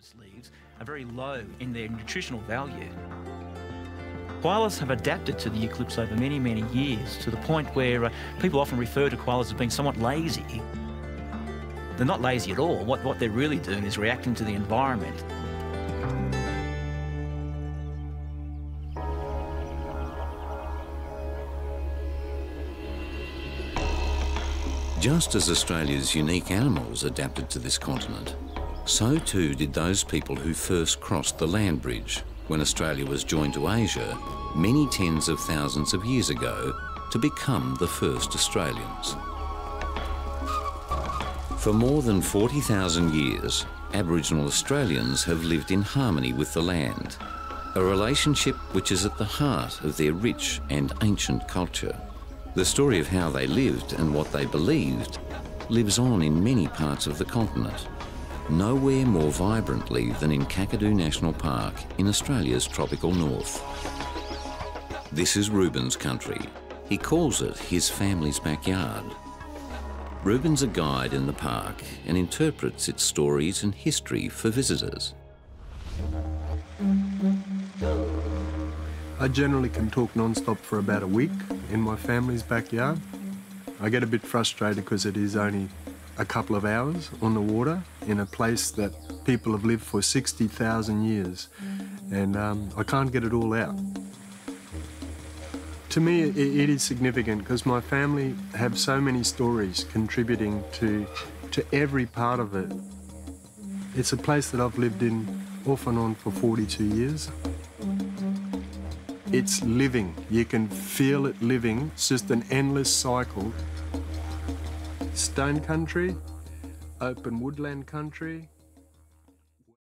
eucalyptus leaves are very low in their nutritional value. Koalas have adapted to the eucalypts over many, many years, to the point where people often refer to koalas as being somewhat lazy. They're not lazy at all. What they're really doing is reacting to the environment. Just as Australia's unique animals adapted to this continent, so too did those people who first crossed the land bridge when Australia was joined to Asia many tens of thousands of years ago to become the first Australians. For more than 40,000 years, Aboriginal Australians have lived in harmony with the land, a relationship which is at the heart of their rich and ancient culture. The story of how they lived and what they believed lives on in many parts of the continent, nowhere more vibrantly than in Kakadu National Park in Australia's tropical north. This is Ruben's country. He calls it his family's backyard. Ruben's a guide in the park and interprets its stories and history for visitors. I generally can talk non-stop for about a week in my family's backyard. I get a bit frustrated because it is only a couple of hours on the water in a place that people have lived for 60,000 years, and I can't get it all out. To me, it is significant because my family have so many stories contributing to every part of it. It's a place that I've lived in off and on for 42 years. It's living. You can feel it living. It's just an endless cycle. Stone country, open woodland country.